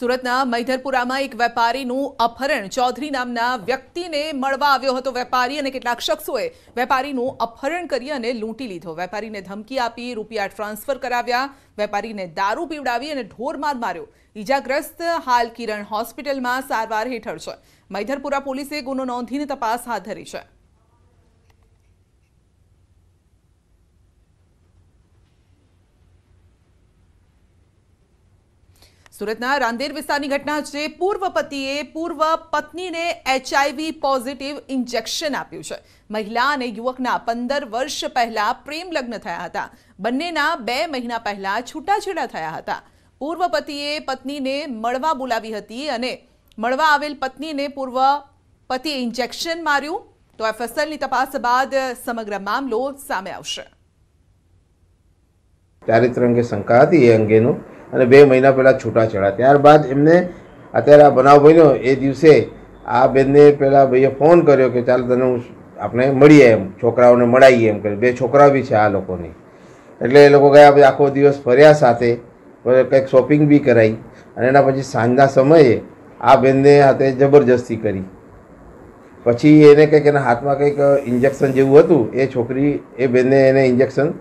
સુરતના મૈધરપુરામાં એક વેપારીનું અપહરણ ચૌધરી નામના વ્યક્તિને મળવા આવ્યો હતો। વેપારી અને કેટલાક શખ્સોએ વેપારીનું અપહરણ કરી અને લૂંટી લીધો। વેપારીને ધમકી આપી રૂપિયા ટ્રાન્સફર કરાવ્યા। વેપારીને દારૂ પીવડાવી અને ઢોરમાર માર્યો। ઈજાગ્રસ્ત હાલ કિરણ હોસ્પિટલમાં સારવાર હેઠળ છે। મૈધરપુરા પોલીસે ગુનો નોંધીને તપાસ હાથ ધરી છે। સુરતના રાંદેર વિસ્તારની ઘટના છે। પૂર્વ પતિએ પૂર્વ પત્નીને HIV પોઝિટિવ ઇન્જેક્શન આપ્યું છે। મહિલા અને યુવકના 15 વર્ષ પહેલા પ્રેમ લગ્ન થયા હતા। બંનેના 2 મહિના પહેલા છૂટાછેડા થયા હતા। પૂર્વ પતિએ પત્નીને મળવા બોલાવી હતી અને મળવા આવેલ પત્નીને પૂર્વ પતિએ ઇન્જેક્શન માર્યું। તો FSLની તપાસ બાદ સમગ્ર મામલો સામે આવશે। ચારિત્ર અંગે શંકા હતી, એ અંગેનું અને 2 મહિના પહેલાં છૂટાછેડા, ત્યારબાદ એમને અત્યારે આ બનાવ બન્યો એ દિવસે આ બેનને પહેલાં ભાઈએ ફોન કર્યો કે ચાલ તને હું આપણે મળીએ, એમ છોકરાઓને મળાવીએ એમ કરી। 2 છોકરાઓ બી છે આ લોકોની, એટલે એ લોકો ગયા પછી આખો દિવસ ફર્યા, સાથે કંઈક શોપિંગ બી કરાવી અને એના પછી સાંજના સમયે આ બેનને હાથે જબરજસ્તી કરી, પછી એને કંઈક એના હાથમાં કંઈક ઇન્જેક્શન જેવું હતું, એ છોકરી એ બેનને એને ઇન્જેક્શન